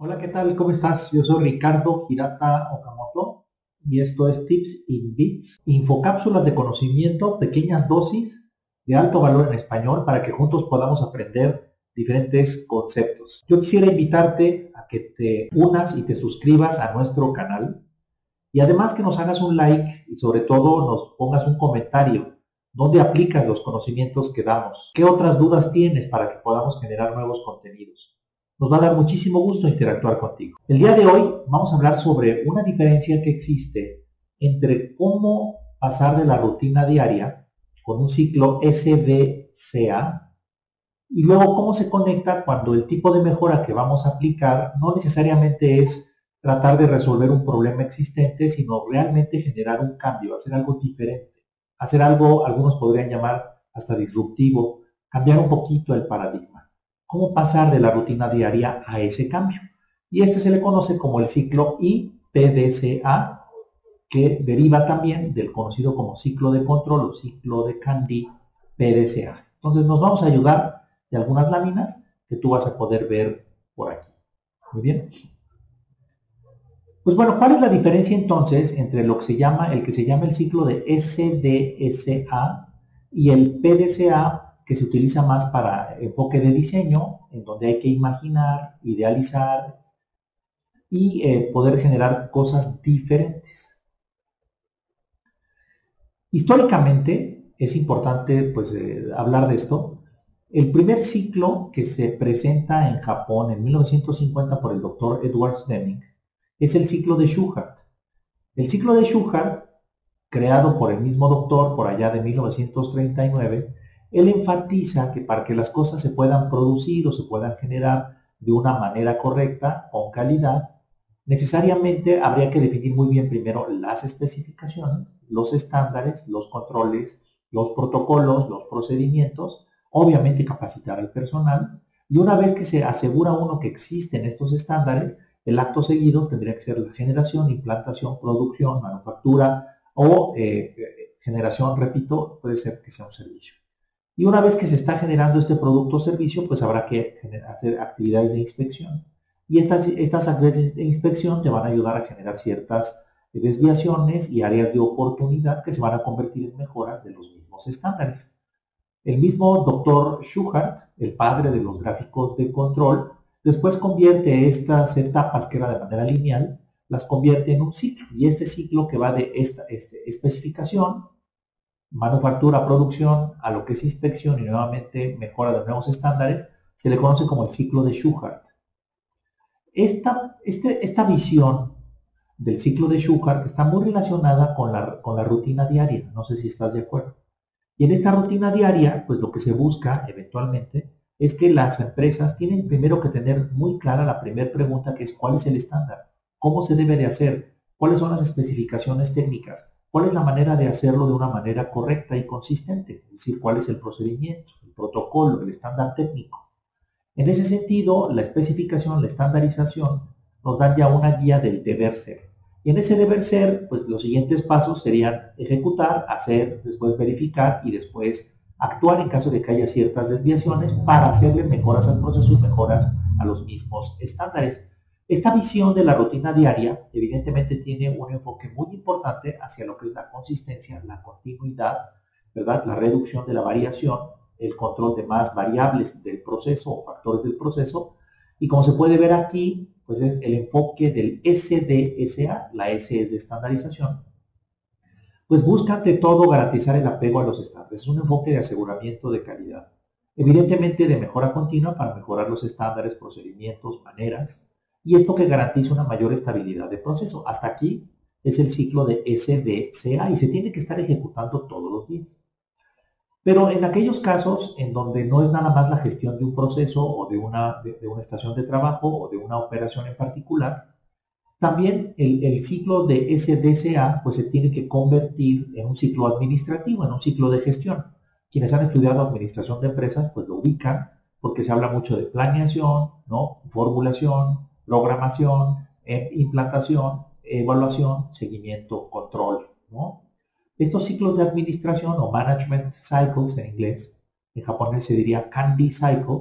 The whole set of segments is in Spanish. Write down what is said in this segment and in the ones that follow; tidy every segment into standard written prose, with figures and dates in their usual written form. Hola, ¿qué tal? ¿Cómo estás? Yo soy Ricardo Hirata Okamoto y esto es Tips in Bits, infocápsulas de conocimiento, pequeñas dosis de alto valor en español para que juntos podamos aprender diferentes conceptos. Yo quisiera invitarte a que te unas y te suscribas a nuestro canal y además que nos hagas un like y sobre todo nos pongas un comentario. ¿Dónde aplicas los conocimientos que damos? ¿Qué otras dudas tienes para que podamos generar nuevos contenidos? Nos va a dar muchísimo gusto interactuar contigo. El día de hoy vamos a hablar sobre una diferencia que existe entre cómo pasar de la rutina diaria con un ciclo SDCA y luego cómo se conecta cuando el tipo de mejora que vamos a aplicar no necesariamente es tratar de resolver un problema existente, sino realmente generar un cambio, hacer algo diferente. Hacer algo, algunos podrían llamar hasta disruptivo, cambiar un poquito el paradigma. ¿Cómo pasar de la rutina diaria a ese cambio? Y este se le conoce como el ciclo IPDCA, que deriva también del conocido como ciclo de control o ciclo de Candy PDCA. Entonces nos vamos a ayudar de algunas láminas que tú vas a poder ver por aquí. Muy bien. Pues bueno, ¿cuál es la diferencia entonces entre lo que se llama el ciclo de SDCA y el PDCA, que se utiliza más para enfoque de diseño, en donde hay que imaginar, idealizar y poder generar cosas diferentes? Históricamente es importante pues, hablar de esto. El primer ciclo que se presenta en Japón en 1950 por el doctor Edward Stenning es el ciclo de Shewhart. El ciclo de Shewhart, creado por el mismo doctor por allá de 1939, él enfatiza que para que las cosas se puedan producir o se puedan generar de una manera correcta, con calidad, necesariamente habría que definir muy bien primero las especificaciones, los estándares, los controles, los protocolos, los procedimientos, obviamente capacitar al personal, y una vez que se asegura uno que existen estos estándares, el acto seguido tendría que ser la generación, implantación, producción, manufactura o generación, repito, puede ser que sea un servicio. Y una vez que se está generando este producto o servicio, pues habrá que hacer actividades de inspección. Y estas actividades de inspección te van a ayudar a generar ciertas desviaciones y áreas de oportunidad que se van a convertir en mejoras de los mismos estándares. El mismo doctor Shewhart, el padre de los gráficos de control, después convierte estas etapas que era de manera lineal, las convierte en un ciclo. Y este ciclo que va de especificación, manufactura, producción, a lo que es inspección y nuevamente mejora de nuevos estándares, se le conoce como el ciclo de Shewhart. Esta visión del ciclo de Shewhart está muy relacionada con la rutina diaria. No sé si estás de acuerdo. Y en esta rutina diaria, pues lo que se busca eventualmente es que las empresas tienen primero que tener muy clara la primera pregunta, que es ¿cuál es el estándar? ¿Cómo se debe de hacer? ¿Cuáles son las especificaciones técnicas? ¿Cuál es la manera de hacerlo de una manera correcta y consistente? Es decir, ¿cuál es el procedimiento, el protocolo, el estándar técnico? En ese sentido, la especificación, la estandarización, nos dan ya una guía del deber ser. Y en ese deber ser, pues los siguientes pasos serían ejecutar, hacer, después verificar y después actuar en caso de que haya ciertas desviaciones para hacerle mejoras al proceso y mejoras a los mismos estándares. Esta visión de la rutina diaria evidentemente tiene un enfoque muy importante hacia lo que es la consistencia, la continuidad, ¿verdad? La reducción de la variación, el control de más variables del proceso o factores del proceso. Y como se puede ver aquí, pues es el enfoque del SDSA, la S es de estandarización, pues busca ante todo garantizar el apego a los estándares. Es un enfoque de aseguramiento de calidad. Evidentemente de mejora continua para mejorar los estándares, procedimientos, maneras, y esto que garantiza una mayor estabilidad de proceso. Hasta aquí es el ciclo de SDCA y se tiene que estar ejecutando todos los días. Pero en aquellos casos en donde no es nada más la gestión de un proceso o de una estación de trabajo o de una operación en particular, también el ciclo de SDCA pues se tiene que convertir en un ciclo administrativo, en un ciclo de gestión. Quienes han estudiado administración de empresas pues lo ubican porque se habla mucho de planeación, ¿no? Formulación, programación, implantación, evaluación, seguimiento, control, ¿no? Estos ciclos de administración o management cycles en inglés, en japonés se diría Candy Cycle,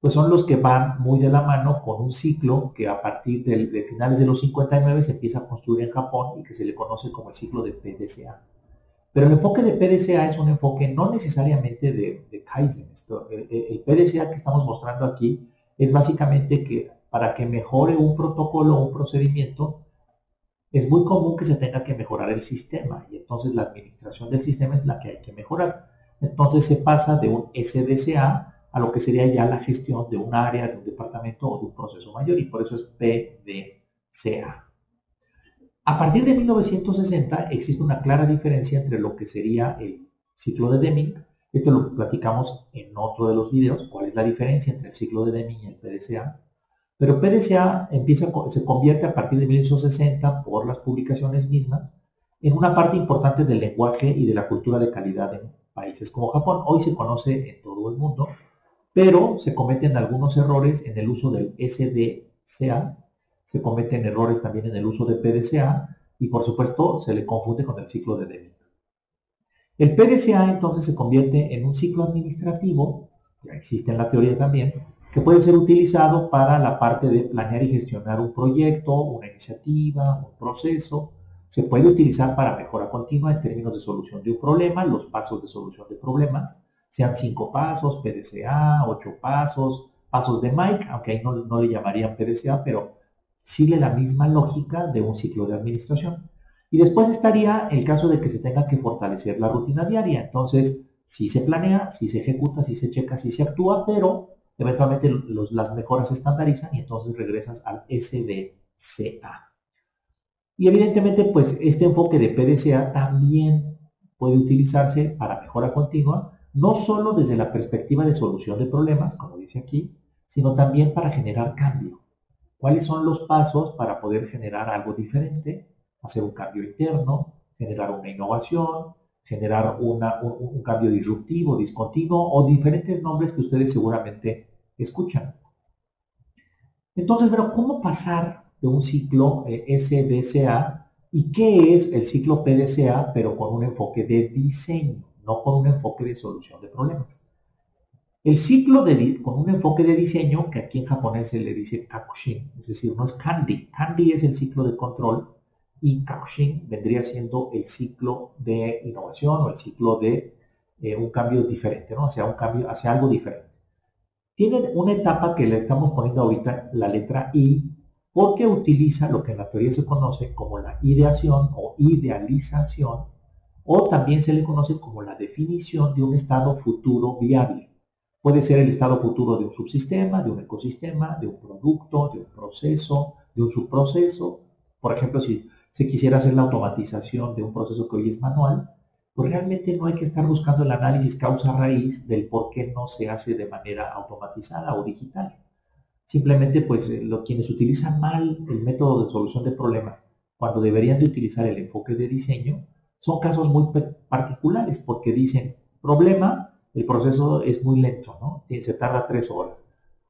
pues son los que van muy de la mano con un ciclo que a partir de finales de los 59 se empieza a construir en Japón y que se le conoce como el ciclo de PDCA. Pero el enfoque de PDCA es un enfoque no necesariamente de Kaizen. El PDCA que estamos mostrando aquí es básicamente que para que mejore un protocolo o un procedimiento, es muy común que se tenga que mejorar el sistema, y entonces la administración del sistema es la que hay que mejorar. Entonces se pasa de un SDCA a lo que sería ya la gestión de un área, de un departamento o de un proceso mayor, y por eso es PDCA. A partir de 1960 existe una clara diferencia entre lo que sería el ciclo de Deming. Esto lo platicamos en otro de los videos, cuál es la diferencia entre el ciclo de Deming y el PDCA. Pero PDCA se convierte a partir de 1960 por las publicaciones mismas en una parte importante del lenguaje y de la cultura de calidad en países como Japón. Hoy se conoce en todo el mundo, pero se cometen algunos errores en el uso del SDCA, se cometen errores también en el uso de PDCA y por supuesto se le confunde con el ciclo de Deming. El PDCA entonces se convierte en un ciclo administrativo, ya existe en la teoría también, que puede ser utilizado para la parte de planear y gestionar un proyecto, una iniciativa, un proceso. Se puede utilizar para mejora continua en términos de solución de un problema, los pasos de solución de problemas, sean 5 pasos, PDCA, 8 pasos, pasos de Mike, aunque ahí no le llamarían PDCA, pero sigue la misma lógica de un ciclo de administración. Y después estaría el caso de que se tenga que fortalecer la rutina diaria. Entonces, sí se planea, sí se ejecuta, sí se checa, sí se actúa, pero eventualmente las mejoras se estandarizan y entonces regresas al SDCA. Y evidentemente, pues, este enfoque de PDCA también puede utilizarse para mejora continua, no solo desde la perspectiva de solución de problemas, como dice aquí, sino también para generar cambio. ¿Cuáles son los pasos para poder generar algo diferente? Hacer un cambio interno, generar una innovación, generar un cambio disruptivo, discontinuo o diferentes nombres que ustedes seguramente escuchan. Entonces, pero ¿cómo pasar de un ciclo SDCA y qué es el ciclo PDCA, pero con un enfoque de diseño, no con un enfoque de solución de problemas? El ciclo con un enfoque de diseño, que aquí en japonés se le dice Kakushin, es decir, no es Kandi. Kandi es el ciclo de control y Kakushin vendría siendo el ciclo de innovación o el ciclo de un cambio diferente, ¿no? Hacia un cambio, hacia algo diferente. Tienen una etapa que le estamos poniendo ahorita la letra I, porque utiliza lo que en la teoría se conoce como la ideación o idealización, o también se le conoce como la definición de un estado futuro viable. Puede ser el estado futuro de un subsistema, de un ecosistema, de un producto, de un proceso, de un subproceso. Por ejemplo, si se quisiera hacer la automatización de un proceso que hoy es manual, pues realmente no hay que estar buscando el análisis causa-raíz del por qué no se hace de manera automatizada o digital. Simplemente, pues, quienes utilizan mal el método de solución de problemas cuando deberían de utilizar el enfoque de diseño, son casos muy particulares porque dicen, problema, el proceso es muy lento, ¿no? Se tarda 3 horas.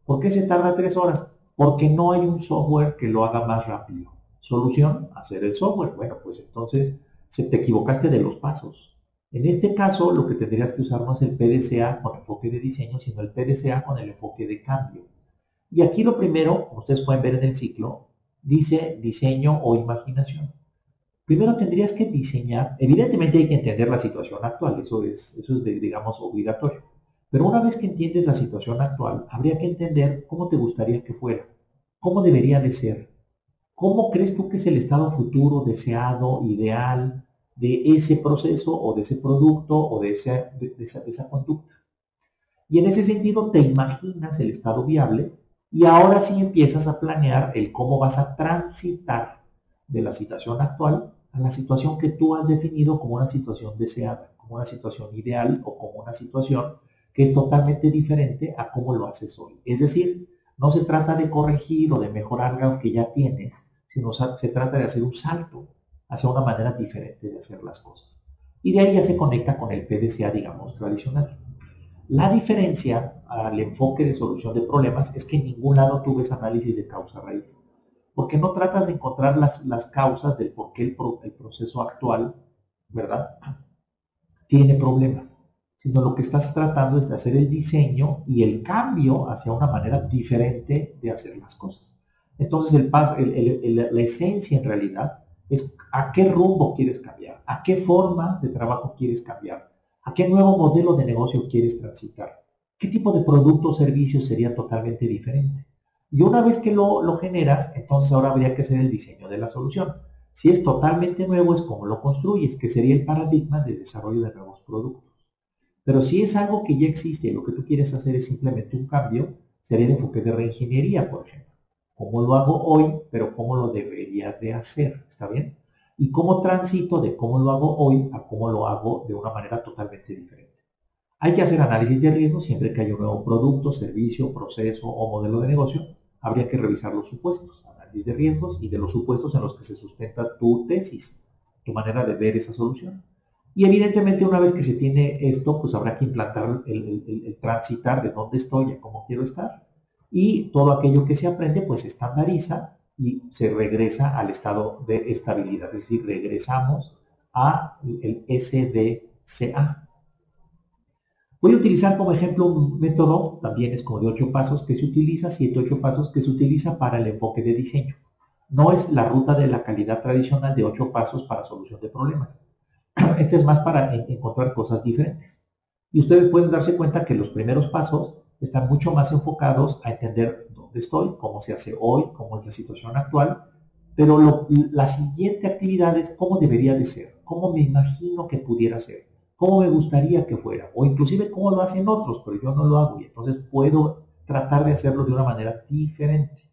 ¿Por qué se tarda 3 horas? Porque no hay un software que lo haga más rápido. Solución, hacer el software. Bueno, pues entonces te equivocaste de los pasos. En este caso, lo que tendrías que usar no es el PDCA con enfoque de diseño, sino el PDCA con el enfoque de cambio. Y aquí lo primero, como ustedes pueden ver en el ciclo, dice diseño o imaginación. Primero tendrías que diseñar, evidentemente hay que entender la situación actual, eso es, digamos, obligatorio. Pero una vez que entiendes la situación actual, habría que entender cómo te gustaría que fuera, cómo debería de ser. ¿Cómo crees tú que es el estado futuro deseado, ideal, de ese proceso o de ese producto o de esa conducta? Y en ese sentido te imaginas el estado viable y ahora sí empiezas a planear el cómo vas a transitar de la situación actual a la situación que tú has definido como una situación deseada, como una situación ideal o como una situación que es totalmente diferente a cómo lo haces hoy. Es decir, no se trata de corregir o de mejorar lo que ya tienes, sino se trata de hacer un salto hacia una manera diferente de hacer las cosas. Y de ahí ya se conecta con el PDCA, digamos, tradicional. La diferencia al enfoque de solución de problemas es que en ningún lado tú ves análisis de causa-raíz, porque no tratas de encontrar las causas del por qué el proceso actual, ¿verdad?, tiene problemas. sino lo que estás tratando es de hacer el diseño y el cambio hacia una manera diferente de hacer las cosas. Entonces la esencia en realidad es a qué rumbo quieres cambiar, a qué forma de trabajo quieres cambiar, a qué nuevo modelo de negocio quieres transitar, qué tipo de producto o servicio sería totalmente diferente. Y una vez que lo generas, entonces ahora habría que hacer el diseño de la solución. Si es totalmente nuevo, es como lo construyes, que sería el paradigma del desarrollo de nuevos productos. Pero si es algo que ya existe y lo que tú quieres hacer es simplemente un cambio, sería el enfoque de reingeniería, por ejemplo. ¿Cómo lo hago hoy, pero cómo lo debería de hacer? ¿Está bien? Y cómo transito de cómo lo hago hoy a cómo lo hago de una manera totalmente diferente. Hay que hacer análisis de riesgo siempre que haya un nuevo producto, servicio, proceso o modelo de negocio. Habría que revisar los supuestos, análisis de riesgos y de los supuestos en los que se sustenta tu tesis, tu manera de ver esa solución. Y evidentemente una vez que se tiene esto, pues habrá que implantar el transitar de dónde estoy a cómo quiero estar. Y todo aquello que se aprende, pues se estandariza y se regresa al estado de estabilidad. Es decir, regresamos a el SDCA. Voy a utilizar como ejemplo un método, también es como de 8 pasos que se utiliza, 7-8 pasos que se utiliza para el enfoque de diseño. No es la ruta de la calidad tradicional de 8 pasos para solución de problemas. Este es más para encontrar cosas diferentes. Y ustedes pueden darse cuenta que los primeros pasos están mucho más enfocados a entender dónde estoy, cómo se hace hoy, cómo es la situación actual, pero la siguiente actividad es cómo debería de ser, cómo me imagino que pudiera ser, cómo me gustaría que fuera, o inclusive cómo lo hacen otros, pero yo no lo hago y entonces puedo tratar de hacerlo de una manera diferente.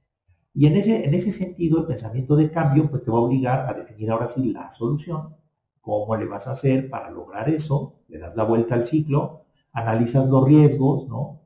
Y en ese sentido, el pensamiento de cambio pues te va a obligar a definir ahora sí la solución, cómo le vas a hacer para lograr eso, le das la vuelta al ciclo, analizas los riesgos, ¿no?,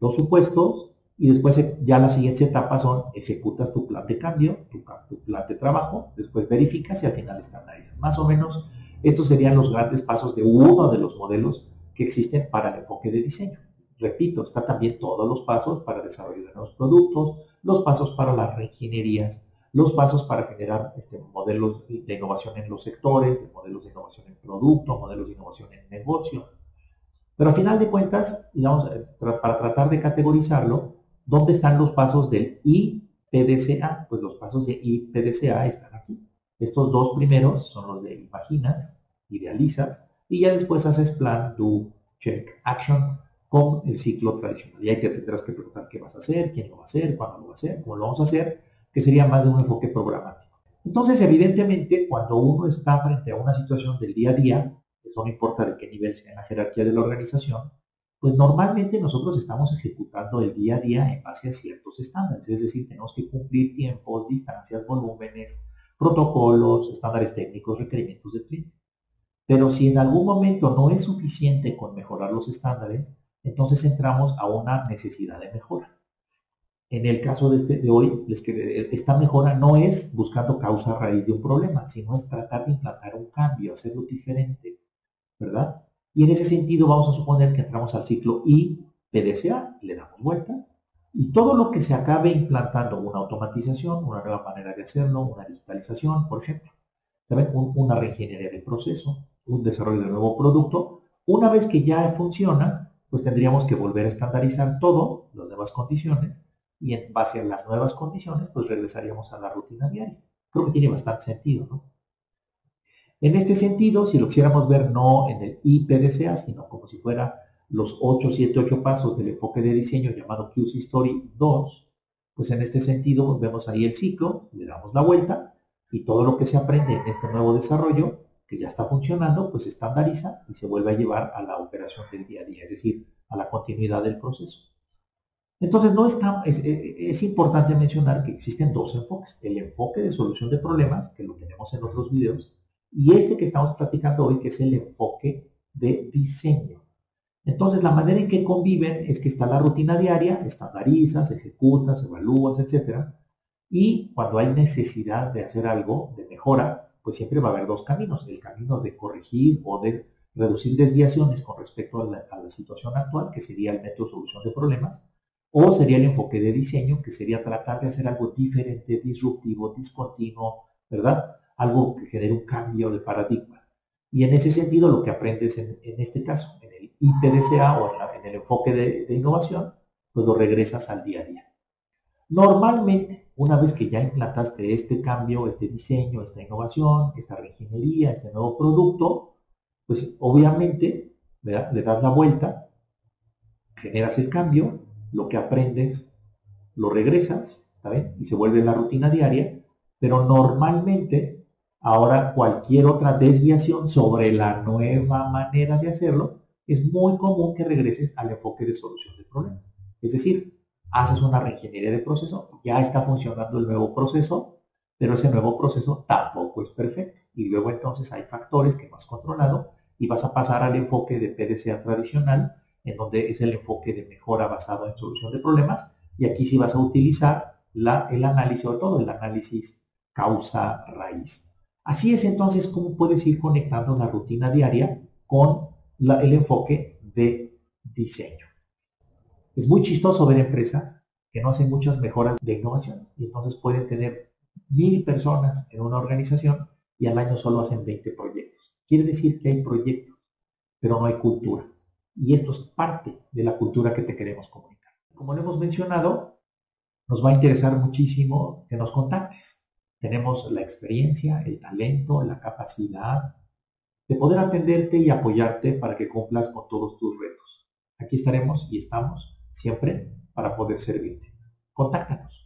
los supuestos, y después ya las siguientes etapas son: ejecutas tu plan de cambio, tu plan de trabajo, después verificas y al final estandarizas. Más o menos estos serían los grandes pasos de uno de los modelos que existen para el enfoque de diseño. Repito, está también todos los pasos para desarrollar nuevos productos, los pasos para las reingenierías, los pasos para generar modelos de innovación en los sectores, modelos de innovación en producto, modelos de innovación en negocio. Pero a final de cuentas, digamos, para tratar de categorizarlo, ¿dónde están los pasos del IPDCA? Pues los pasos de IPDCA están aquí. Estos dos primeros son los de imaginas, idealizas, y ya después haces plan, do, check, action, con el ciclo tradicional. Y ahí te tendrás que preguntar qué vas a hacer, quién lo va a hacer, cuándo lo va a hacer, cómo lo vamos a hacer, que sería más de un enfoque programático. Entonces, evidentemente, cuando uno está frente a una situación del día a día, eso no importa de qué nivel sea en la jerarquía de la organización, pues normalmente nosotros estamos ejecutando el día a día en base a ciertos estándares. Es decir, tenemos que cumplir tiempos, distancias, volúmenes, protocolos, estándares técnicos, requerimientos del cliente. Pero si en algún momento no es suficiente con mejorar los estándares, entonces entramos a una necesidad de mejora. En el caso de hoy, esta mejora no es buscando causa raíz de un problema, sino es tratar de implantar un cambio, hacerlo diferente, ¿verdad? Y en ese sentido vamos a suponer que entramos al ciclo IPDCA, le damos vuelta, y todo lo que se acabe implantando, una automatización, una nueva manera de hacerlo, una digitalización, por ejemplo, ¿saben? Una reingeniería del proceso, un desarrollo de nuevo producto, una vez que ya funciona, pues tendríamos que volver a estandarizar todo, las nuevas condiciones, y en base a las nuevas condiciones, pues regresaríamos a la rutina diaria. Creo que tiene bastante sentido, ¿no? En este sentido, si lo quisiéramos ver no en el IPDCA, sino como si fuera los 8 pasos del enfoque de diseño llamado QC Story 2, pues en este sentido vemos ahí el ciclo, le damos la vuelta y todo lo que se aprende en este nuevo desarrollo, que ya está funcionando, pues se estandariza y se vuelve a llevar a la operación del día a día, es decir, a la continuidad del proceso. Entonces es importante mencionar que existen dos enfoques, el enfoque de solución de problemas, que lo tenemos en otros videos, y este que estamos platicando hoy, que es el enfoque de diseño. Entonces, la manera en que conviven es que está la rutina diaria, estandarizas, ejecutas, evalúas, etc. Y cuando hay necesidad de hacer algo, de mejora, pues siempre va a haber dos caminos. El camino de corregir o de reducir desviaciones con respecto a la situación actual, que sería el método solución de problemas, o sería el enfoque de diseño, que sería tratar de hacer algo diferente, disruptivo, discontinuo, ¿verdad? Algo que genere un cambio de paradigma. Y en ese sentido lo que aprendes en este caso, en el IPDCA o en el enfoque de innovación, pues lo regresas al día a día. Normalmente, una vez que ya implantaste este cambio, este diseño, esta innovación, esta reingeniería, este nuevo producto, pues obviamente le das la vuelta, generas el cambio, lo que aprendes lo regresas, ¿está bien? Y se vuelve la rutina diaria, pero normalmente ahora cualquier otra desviación sobre la nueva manera de hacerlo, es muy común que regreses al enfoque de solución del problema. Es decir, haces una reingeniería de proceso, ya está funcionando el nuevo proceso, pero ese nuevo proceso tampoco es perfecto. Y luego entonces hay factores que no has controlado y vas a pasar al enfoque de PDCA tradicional, en donde es el enfoque de mejora basado en solución de problemas. Y aquí sí vas a utilizar el análisis, sobre todo el análisis causa-raíz. Así es entonces cómo puedes ir conectando la rutina diaria con el enfoque de diseño. Es muy chistoso ver empresas que no hacen muchas mejoras de innovación y entonces pueden tener 1000 personas en una organización y al año solo hacen 20 proyectos. Quiere decir que hay proyectos, pero no hay cultura. Y esto es parte de la cultura que te queremos comunicar. Como lo hemos mencionado, nos va a interesar muchísimo que nos contactes. Tenemos la experiencia, el talento, la capacidad de poder atenderte y apoyarte para que cumplas con todos tus retos. Aquí estaremos y estamos siempre para poder servirte. Contáctanos.